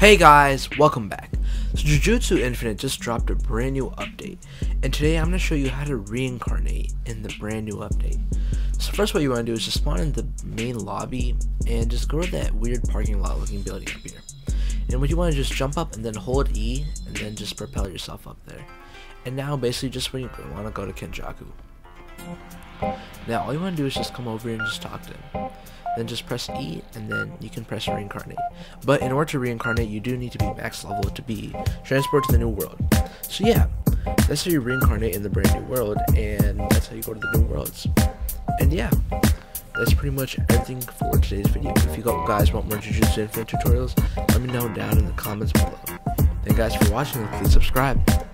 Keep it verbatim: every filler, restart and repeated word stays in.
Hey guys, welcome back. So Jujutsu Infinite just dropped a brand new update, and today I'm going to show you how to reincarnate in the brand new update. So first what you want to do is just spawn in the main lobby and just go to that weird parking lot looking building up here. And what you want to just jump up and then hold E and then just propel yourself up there. And now basically just when you want to go to Kenjaku. Now all you want to do is just come over and just talk to him. Then just press E and then you can press reincarnate. But in order to reincarnate you do need to be max level to be transported to the new world. So yeah, that's how you reincarnate in the brand new world, and that's how you go to the new worlds. And yeah, that's pretty much everything for today's video. If you guys want more Jujutsu Infinite tutorials, let me know down in the comments below. Thank you guys for watching and please subscribe.